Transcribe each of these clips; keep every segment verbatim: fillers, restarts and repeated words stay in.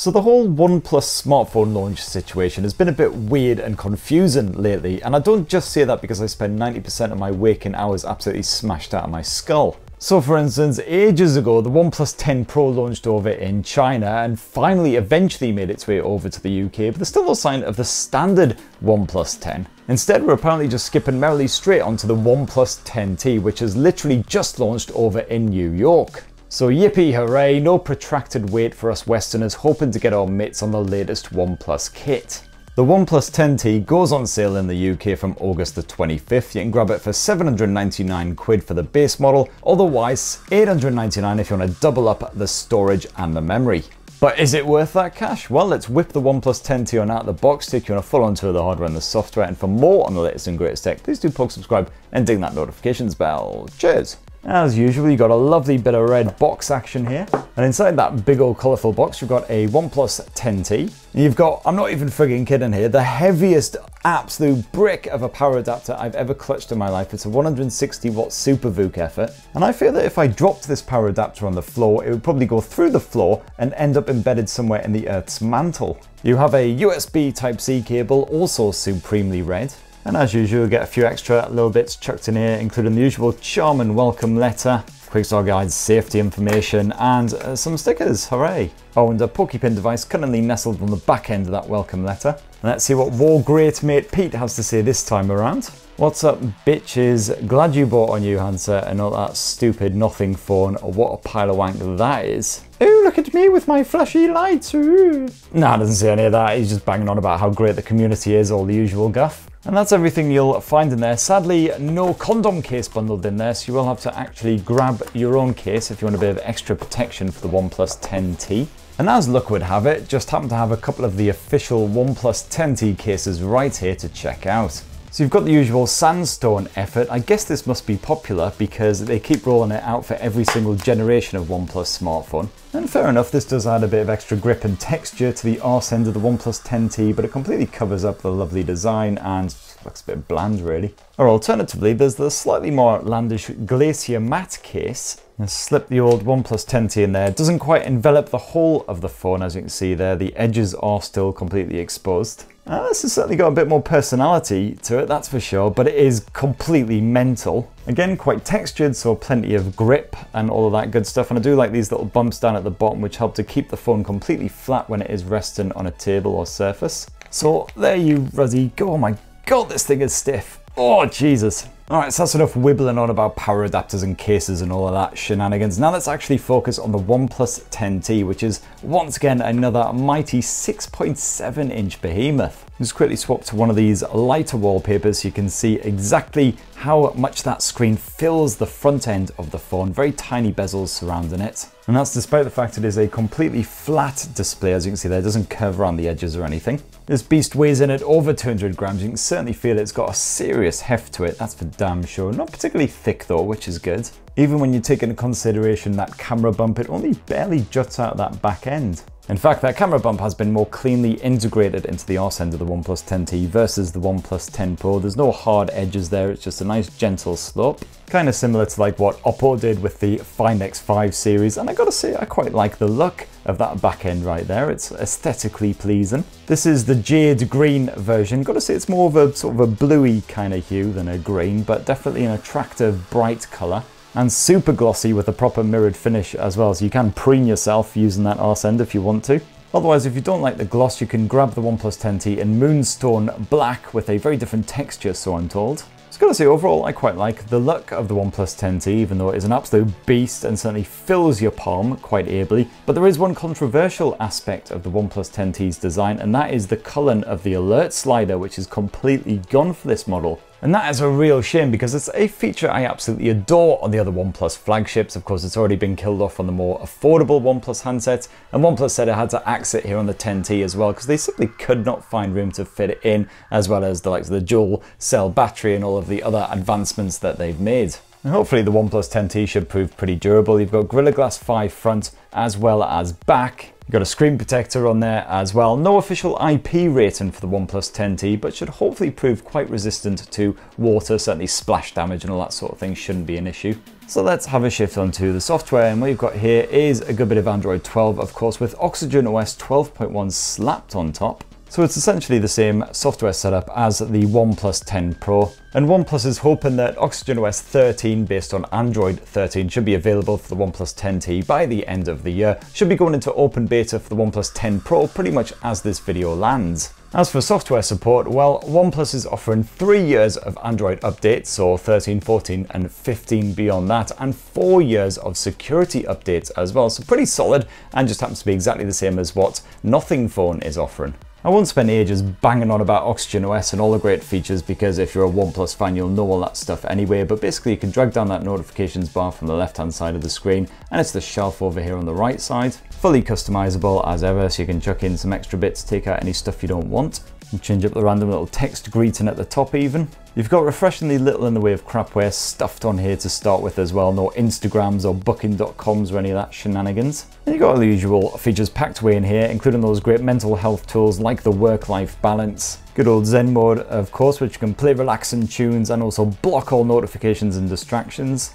So the whole OnePlus smartphone launch situation has been a bit weird and confusing lately, and I don't just say that because I spend ninety percent of my waking hours absolutely smashed out of my skull. So for instance, ages ago the OnePlus ten Pro launched over in China and finally eventually made its way over to the U K, but there's still no sign of the standard OnePlus ten. Instead we're apparently just skipping merrily straight onto the OnePlus ten T, which has literally just launched over in New York. So yippee hooray, no protracted wait for us Westerners hoping to get our mitts on the latest OnePlus kit. The OnePlus ten T goes on sale in the U K from August the twenty-fifth. You can grab it for seven hundred ninety-nine quid for the base model, otherwise eight hundred ninety-nine if you want to double up the storage and the memory. But is it worth that cash? Well, let's whip the OnePlus ten T on out of the box, take you on a full on tour of the hardware and the software, and for more on the latest and greatest tech, please do plug, subscribe and ding that notifications bell. Cheers! As usual, you've got a lovely bit of red box action here, and inside that big old colourful box you've got a OnePlus ten T. You've got, I'm not even frigging kidding here, the heaviest absolute brick of a power adapter I've ever clutched in my life. It's a one hundred sixty watt Super V O O C effort, and I feel that if I dropped this power adapter on the floor, it would probably go through the floor and end up embedded somewhere in the Earth's mantle. You have a U S B Type C cable, also supremely red. And as usual, get a few extra little bits chucked in here, including the usual charm and welcome letter, quick start guides, safety information, and uh, some stickers, hooray! Oh, and a PokePin device cunningly nestled on the back end of that welcome letter. And let's see what war great mate Pete has to say this time around. What's up, bitches? Glad you bought a new handset and not that stupid nothing phone. What a pile of wank that is. Ooh, look at me with my flashy lights, ooh. Nah, doesn't say any of that. He's just banging on about how great the community is, all the usual guff. And that's everything you'll find in there. Sadly, no condom case bundled in there, so you will have to actually grab your own case if you want a bit of extra protection for the OnePlus ten T. And as luck would have it, just happen to have a couple of the official OnePlus ten T cases right here to check out. So you've got the usual sandstone effort. I guess this must be popular because they keep rolling it out for every single generation of OnePlus smartphone. And fair enough, this does add a bit of extra grip and texture to the arse end of the OnePlus ten T, but it completely covers up the lovely design and looks a bit bland really. Or alternatively, there's the slightly more outlandish Glacier Matte case. And slip the old OnePlus ten T in there. It doesn't quite envelop the whole of the phone, as you can see there. The edges are still completely exposed. Uh, this has certainly got a bit more personality to it, that's for sure, but it is completely mental. Again, quite textured, so plenty of grip and all of that good stuff. And I do like these little bumps down at the bottom, which help to keep the phone completely flat when it is resting on a table or surface. So there you ruddy go. Oh my God, this thing is stiff. Oh, Jesus. All right, so that's enough wibbling on about power adapters and cases and all of that shenanigans. Now let's actually focus on the OnePlus ten T, which is once again another mighty six point seven inch behemoth. Just quickly swap to one of these lighter wallpapers so you can see exactly how much that screen fills the front end of the phone. Very tiny bezels surrounding it. And that's despite the fact it is a completely flat display, as you can see there. It doesn't curve around the edges or anything. This beast weighs in at over two hundred grams. You can certainly feel it's got a serious heft to it, that's for damn sure. Not particularly thick though, which is good. Even when you take into consideration that camera bump, it only barely juts out that back end. In fact, that camera bump has been more cleanly integrated into the arse end of the OnePlus ten T versus the OnePlus ten Pro. There's no hard edges there, it's just a nice gentle slope. Kind of similar to like what Oppo did with the Find X five series, and I gotta say I quite like the look of that back end right there. It's aesthetically pleasing. This is the jade green version. Gotta say it's more of a sort of a bluey kind of hue than a green, but definitely an attractive bright colour. And super glossy with a proper mirrored finish as well, so you can preen yourself using that arse end if you want to. Otherwise, if you don't like the gloss, you can grab the OnePlus ten T in Moonstone Black with a very different texture, so I'm told. So gotta say, overall, I quite like the look of the OnePlus ten T, even though it is an absolute beast and certainly fills your palm quite ably. But there is one controversial aspect of the OnePlus ten T's design, and that is the culling of the alert slider, which is completely gone for this model. And that is a real shame because it's a feature I absolutely adore on the other OnePlus flagships. Of course, it's already been killed off on the more affordable OnePlus handsets, and OnePlus said it had to axe it here on the ten T as well because they simply could not find room to fit it in, as well as the likes of the dual cell battery and all of the other advancements that they've made. And hopefully the OnePlus ten T should prove pretty durable. You've got Gorilla Glass five front as well as back. You've got a screen protector on there as well. No official I P rating for the OnePlus ten T, but should hopefully prove quite resistant to water. Certainly splash damage and all that sort of thing shouldn't be an issue. So let's have a shift onto the software, and what you've got here is a good bit of Android twelve, of course, with Oxygen O S twelve point one slapped on top. So it's essentially the same software setup as the OnePlus ten Pro, and OnePlus is hoping that Oxygen O S thirteen based on Android thirteen should be available for the OnePlus ten T by the end of the year. Should be going into open beta for the OnePlus ten Pro pretty much as this video lands. As for software support, well, OnePlus is offering three years of Android updates, so thirteen, fourteen and fifteen beyond that, and four years of security updates as well, so pretty solid, and just happens to be exactly the same as what Nothing Phone is offering. I won't spend ages banging on about Oxygen O S and all the great features, because if you're a OnePlus fan you'll know all that stuff anyway, but basically you can drag down that notifications bar from the left hand side of the screen, and it's the shelf over here on the right side. Fully customizable as ever, so you can chuck in some extra bits, take out any stuff you don't want, and change up the random little text greeting at the top even. You've got refreshingly little in the way of crapware stuffed on here to start with as well, no Instagrams or booking dot coms or any of that shenanigans. And you've got all the usual features packed away in here, including those great mental health tools like the work-life balance, good old Zen mode of course, which you can play relaxing tunes and also block all notifications and distractions.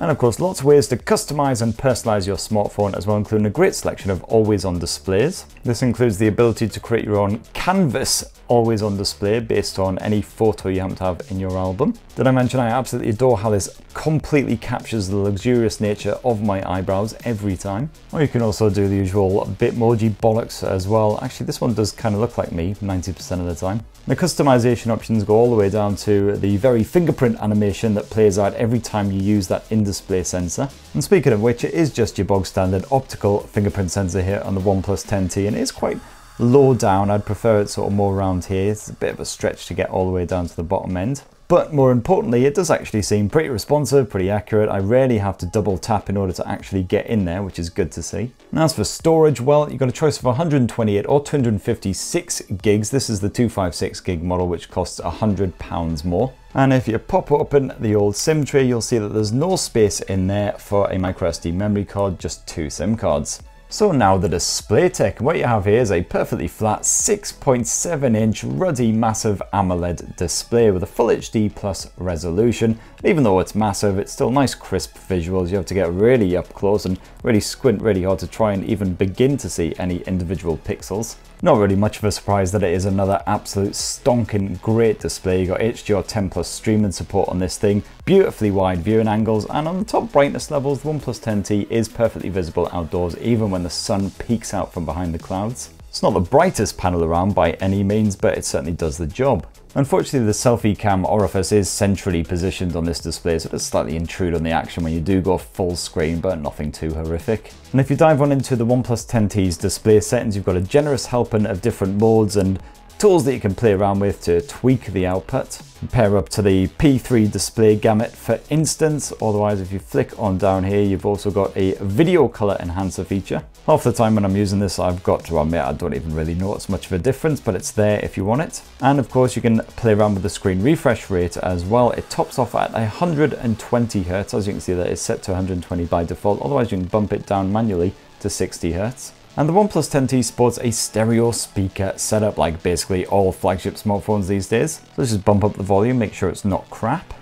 And of course, lots of ways to customize and personalize your smartphone as well, including a great selection of always-on displays. This includes the ability to create your own canvas always-on display based on any photo you happen to have in your album. Did I mention I absolutely adore how this completely captures the luxurious nature of my eyebrows every time? Or you can also do the usual Bitmoji bollocks as well. Actually, this one does kind of look like me ninety percent of the time. The customization options go all the way down to the very fingerprint animation that plays out every time you use that in display sensor. And speaking of which, it is just your bog standard optical fingerprint sensor here on the OnePlus ten T, and it is quite low down. I'd prefer it sort of more round here. It's a bit of a stretch to get all the way down to the bottom end. But more importantly, it does actually seem pretty responsive, pretty accurate. I rarely have to double tap in order to actually get in there, which is good to see. And as for storage, well, you've got a choice of one hundred twenty-eight or two hundred fifty-six gigs. This is the two fifty-six gig model, which costs one hundred pounds more. And if you pop open the old SIM tray, you'll see that there's no space in there for a microSD memory card, just two SIM cards. So now the display tech, what you have here is a perfectly flat six point seven inch ruddy massive AMOLED display with a full H D plus resolution. And even though it's massive, it's still nice crisp visuals. You have to get really up close and really squint really hard to try and even begin to see any individual pixels. Not really much of a surprise that it is another absolute stonking great display. You've got H D R ten plus streaming support on this thing, beautifully wide viewing angles, and on the top brightness levels, the OnePlus ten T is perfectly visible outdoors even when the sun peeks out from behind the clouds. It's not the brightest panel around by any means, but it certainly does the job. Unfortunately, the selfie cam orifice is centrally positioned on this display, so it does slightly intrude on the action when you do go full screen, but nothing too horrific. And if you dive on into the OnePlus ten T's display settings, you've got a generous helping of different modes and tools that you can play around with to tweak the output. Pair up to the P three display gamut for instance. Otherwise, if you flick on down here, you've also got a video color enhancer feature. Half the time when I'm using this, I've got to admit I don't even really notice much of a difference, but it's there if you want it. And of course, you can play around with the screen refresh rate as well. It tops off at one hundred twenty hertz. As you can see, that is set to one hundred twenty by default. Otherwise, you can bump it down manually to sixty hertz. And the OnePlus ten T sports a stereo speaker setup like basically all flagship smartphones these days. So let's just bump up the volume, make sure it's not crap.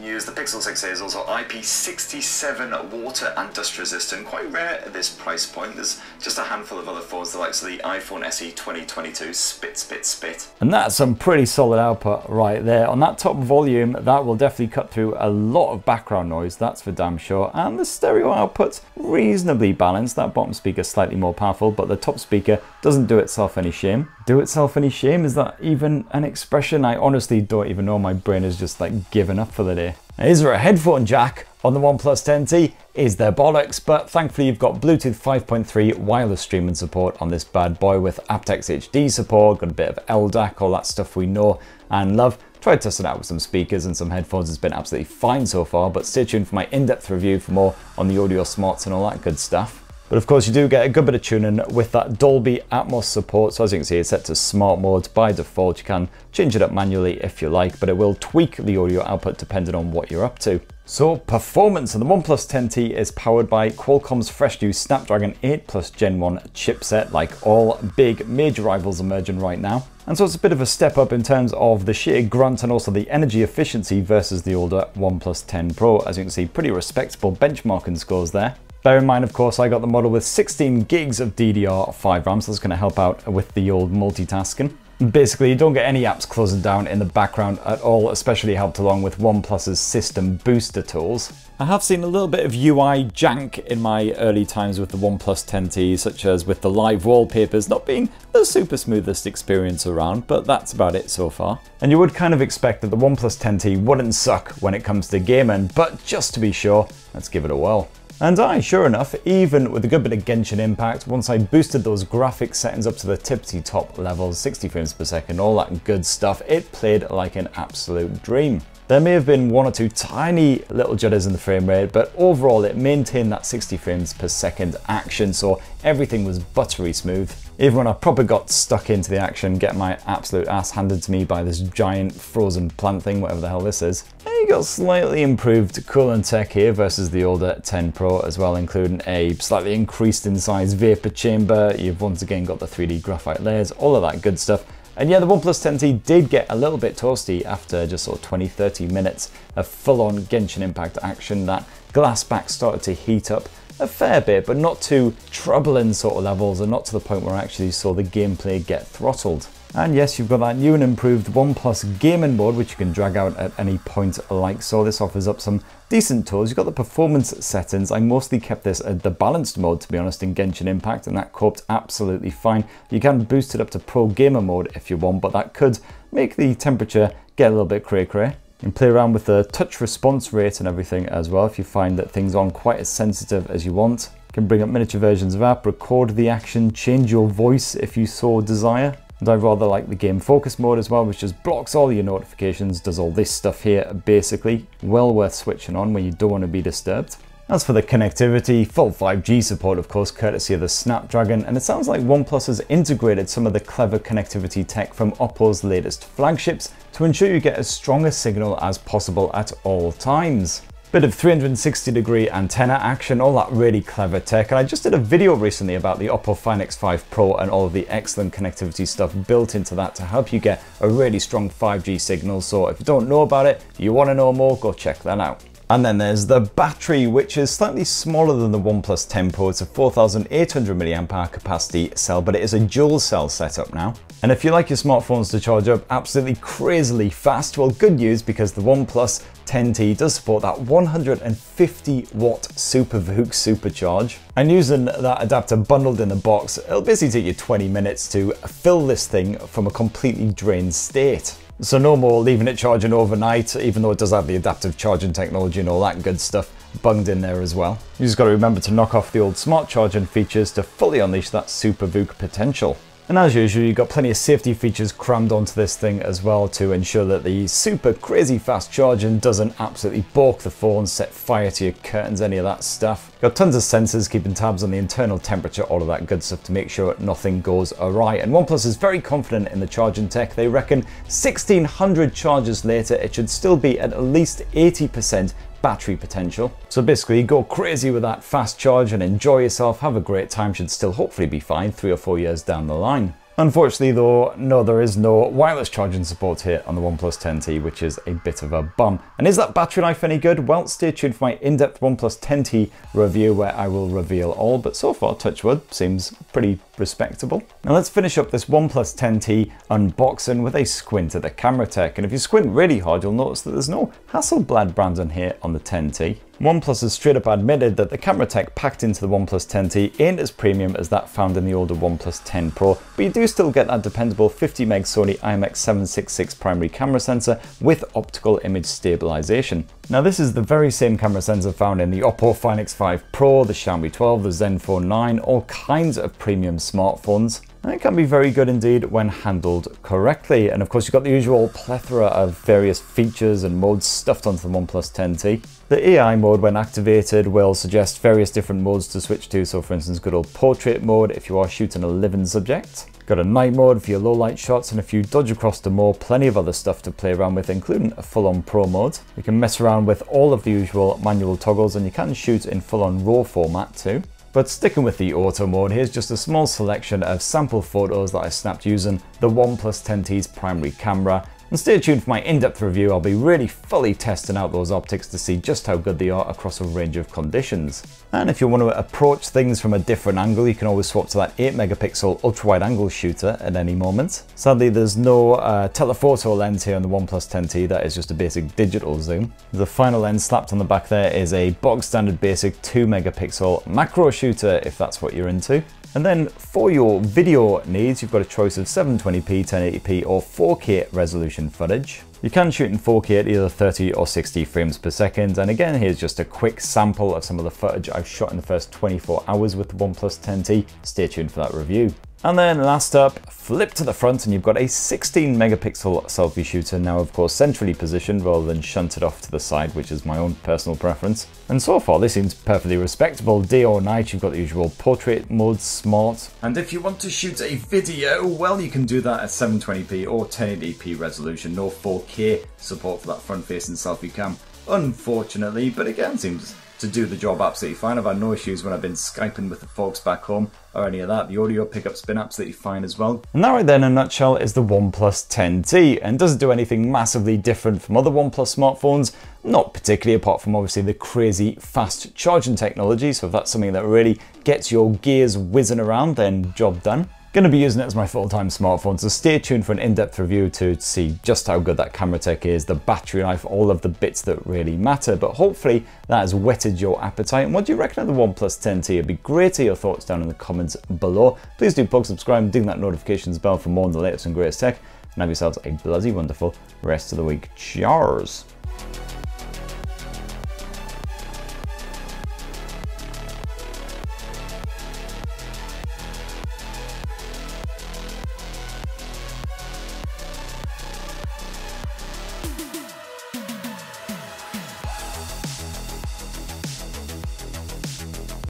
News, the Pixel six A is also I P sixty-seven water and dust resistant, quite rare at this price point. There's just a handful of other phones, the likes of the iPhone S E twenty twenty-two, spit, spit, spit. And that's some pretty solid output right there. On that top volume, that will definitely cut through a lot of background noise, that's for damn sure. And the stereo output's reasonably balanced. That bottom speaker's slightly more powerful, but the top speaker doesn't do itself any shame. Do itself any shame? Is that even an expression? I honestly don't even know. My brain is just like giving up for the day. Now, is there a headphone jack on the OnePlus ten T? Is there bollocks? But thankfully you've got Bluetooth five point three wireless streaming support on this bad boy with aptX H D support, got a bit of L D A C, all that stuff we know and love. Tried testing it out with some speakers and some headphones, it's been absolutely fine so far, but stay tuned for my in-depth review for more on the audio smarts and all that good stuff. But of course you do get a good bit of tuning with that Dolby Atmos support, so as you can see it's set to smart mode by default. You can change it up manually if you like, but it will tweak the audio output depending on what you're up to. So performance, and the OnePlus ten T is powered by Qualcomm's fresh new Snapdragon eight plus Gen one chipset like all big major rivals emerging right now. And so it's a bit of a step up in terms of the sheer grunt and also the energy efficiency versus the older OnePlus ten Pro. As you can see, pretty respectable benchmarking scores there. Bear in mind, of course, I got the model with sixteen gigs of D D R five RAM, so that's going to help out with the old multitasking. Basically, you don't get any apps closing down in the background at all, especially helped along with OnePlus's system booster tools. I have seen a little bit of U I jank in my early times with the OnePlus ten T, such as with the live wallpapers not being the super smoothest experience around, but that's about it so far. And you would kind of expect that the OnePlus ten T wouldn't suck when it comes to gaming, but just to be sure, let's give it a whirl. And I, sure enough, even with a good bit of Genshin Impact, once I boosted those graphics settings up to the tipsy top levels, sixty frames per second, all that good stuff, it played like an absolute dream. There may have been one or two tiny little jitters in the frame rate, but overall it maintained that sixty frames per second action, so everything was buttery smooth. Even when I proper got stuck into the action, getting my absolute ass handed to me by this giant frozen plant thing, whatever the hell this is. You got slightly improved cooling tech here versus the older ten Pro as well, including a slightly increased in size vapor chamber. You've once again got the three D graphite layers, all of that good stuff. And yeah, the OnePlus ten T did get a little bit toasty after just sort of twenty, thirty minutes of full-on Genshin Impact action. That glass back started to heat up a fair bit, but not to troubling sort of levels and not to the point where I actually saw the gameplay get throttled. And yes, you've got that new and improved OnePlus gaming mode, which you can drag out at any point like so. This offers up some decent tools. You've got the performance settings. I mostly kept this at the balanced mode, to be honest, in Genshin Impact, and that coped absolutely fine. You can boost it up to pro gamer mode if you want, but that could make the temperature get a little bit cray-cray. And play around with the touch response rate and everything as well if you find that things aren't quite as sensitive as you want. You can bring up miniature versions of app, record the action, change your voice if you so desire. And I rather like the game focus mode as well, which just blocks all your notifications, does all this stuff here basically. Well worth switching on when you don't want to be disturbed. As for the connectivity, full five G support of course, courtesy of the Snapdragon, and it sounds like OnePlus has integrated some of the clever connectivity tech from Oppo's latest flagships to ensure you get as strong a signal as possible at all times. Bit of three hundred sixty degree antenna action, all that really clever tech. And I just did a video recently about the Oppo Find X five Pro and all of the excellent connectivity stuff built into that to help you get a really strong five G signal. So if you don't know about it, you want to know more, go check that out. And then there's the battery, which is slightly smaller than the OnePlus ten Pro. It's a four thousand eight hundred milliamp hour capacity cell, but it is a dual cell setup now. And if you like your smartphones to charge up absolutely crazily fast, well, good news, because the OnePlus ten T does support that one hundred fifty watt SuperVOOC supercharge. And using that adapter bundled in the box, it'll basically take you twenty minutes to fill this thing from a completely drained state. So no more leaving it charging overnight, even though it does have the adaptive charging technology and all that good stuff bunged in there as well. You just got to remember to knock off the old smart charging features to fully unleash that SuperVOOC potential. And as usual, you've got plenty of safety features crammed onto this thing as well to ensure that the super crazy fast charging doesn't absolutely balk the phone, set fire to your curtains, any of that stuff. You've got tons of sensors keeping tabs on the internal temperature, all of that good stuff to make sure nothing goes awry. And OnePlus is very confident in the charging tech. They reckon sixteen hundred charges later, it should still be at at least eighty percent battery potential. So basically go crazy with that fast charge and enjoy yourself, have a great time, should still hopefully be fine three or four years down the line. Unfortunately though, no, there is no wireless charging support here on the OnePlus ten T, which is a bit of a bum. And is that battery life any good? Well, stay tuned for my in-depth OnePlus ten T review where I will reveal all, but so far, touch wood, seems pretty respectable. Now let's finish up this OnePlus ten T unboxing with a squint at the camera tech. And if you squint really hard, you'll notice that there's no Hasselblad branding here on the ten T. OnePlus has straight up admitted that the camera tech packed into the OnePlus ten T ain't as premium as that found in the older OnePlus ten Pro, but you do still get that dependable fifty meg Sony I M X seven sixty-six primary camera sensor with optical image stabilization. Now this is the very same camera sensor found in the Oppo Find X five Pro, the Xiaomi twelve, the Zenfone nine, all kinds of premium smartphones. And it can be very good indeed when handled correctly. And of course, you've got the usual plethora of various features and modes stuffed onto the OnePlus ten T. The A I mode, when activated, will suggest various different modes to switch to. So for instance, good old portrait mode if you are shooting a living subject. Got a night mode for your low light shots, and if you dodge across the moor, plenty of other stuff to play around with, including a full-on pro mode. You can mess around with all of the usual manual toggles, and you can shoot in full-on RAW format too. But sticking with the auto mode, here's just a small selection of sample photos that I snapped using the OnePlus ten T's primary camera. And stay tuned for my in-depth review. I'll be really fully testing out those optics to see just how good they are across a range of conditions. And if you want to approach things from a different angle, you can always swap to that eight megapixel ultra-wide angle shooter at any moment. Sadly, there's no uh, telephoto lens here on the OnePlus ten T, that is just a basic digital zoom. The final lens slapped on the back there is a bog standard basic two megapixel macro shooter if that's what you're into. And then for your video needs, you've got a choice of seven twenty p, ten eighty p or four K resolution footage. You can shoot in four K at either thirty or sixty frames per second. And again, here's just a quick sample of some of the footage I've shot in the first twenty-four hours with the OnePlus ten T. Stay tuned for that review. And then last up, flip to the front and you've got a sixteen megapixel selfie shooter, now of course centrally positioned rather than shunted off to the side, which is my own personal preference. And so far this seems perfectly respectable. Day or night you've got the usual portrait mode, smart. And if you want to shoot a video, well you can do that at seven twenty p or ten eighty p resolution, no four K support for that front facing selfie cam, unfortunately, but again seems to do the job absolutely fine. I've had no issues when I've been Skyping with the folks back home or any of that. The audio pickup's been absolutely fine as well. And that right there in a nutshell is the OnePlus ten T, and doesn't do anything massively different from other OnePlus smartphones, not particularly, apart from obviously the crazy fast charging technology. So if that's something that really gets your gears whizzing around, then job done. Gonna be using it as my full-time smartphone, so stay tuned for an in-depth review to see just how good that camera tech is, the battery life, all of the bits that really matter. But hopefully that has whetted your appetite. And what do you reckon of the OnePlus ten T? It'd be great to hear your thoughts down in the comments below. Please do plug, subscribe, ding that notifications bell for more on the latest and greatest tech, and have yourselves a bloody wonderful rest of the week. Cheers!